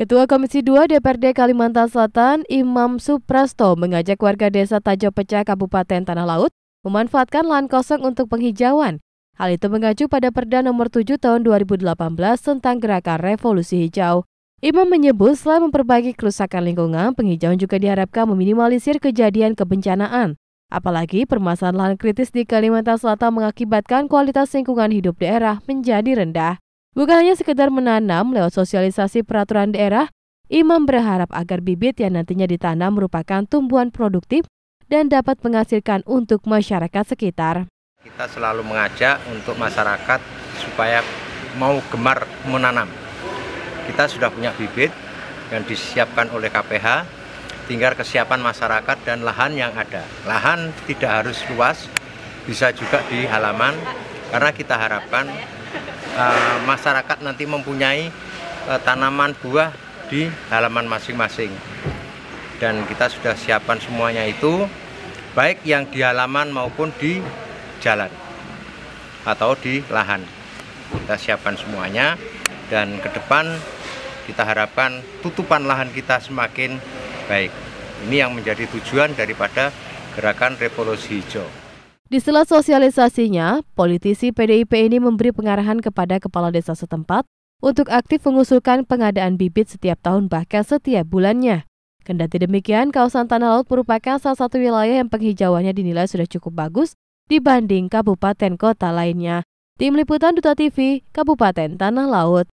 Ketua Komisi 2 DPRD Kalimantan Selatan, Imam Suprasto, mengajak warga desa Tajau Pecah, Kabupaten Tanah Laut, memanfaatkan lahan kosong untuk penghijauan. Hal itu mengacu pada Perda Nomor 7 Tahun 2018 tentang Gerakan Revolusi Hijau. Imam menyebut selain memperbaiki kerusakan lingkungan, penghijauan juga diharapkan meminimalisir kejadian kebencanaan. Apalagi permasalahan lahan kritis di Kalimantan Selatan mengakibatkan kualitas lingkungan hidup daerah menjadi rendah. Bukan hanya sekedar menanam lewat sosialisasi peraturan daerah, Imam berharap agar bibit yang nantinya ditanam merupakan tumbuhan produktif dan dapat menghasilkan untuk masyarakat sekitar. Kita selalu mengajak untuk masyarakat supaya mau gemar menanam. Kita sudah punya bibit yang disiapkan oleh KPH, tinggal kesiapan masyarakat dan lahan yang ada. Lahan tidak harus luas, bisa juga di halaman, karena kita harapkan masyarakat nanti mempunyai tanaman buah di halaman masing-masing, dan kita sudah siapkan semuanya itu, baik yang di halaman maupun di jalan atau di lahan. Kita siapkan semuanya, dan ke depan kita harapkan tutupan lahan kita semakin baik. Ini yang menjadi tujuan daripada Gerakan Revolusi Hijau. Di sela sosialisasinya, politisi PDIP ini memberi pengarahan kepada kepala desa setempat untuk aktif mengusulkan pengadaan bibit setiap tahun bahkan setiap bulannya. Kendati demikian, kawasan Tanah Laut merupakan salah satu wilayah yang penghijauannya dinilai sudah cukup bagus dibanding kabupaten kota lainnya. Tim Liputan Duta TV, Kabupaten Tanah Laut.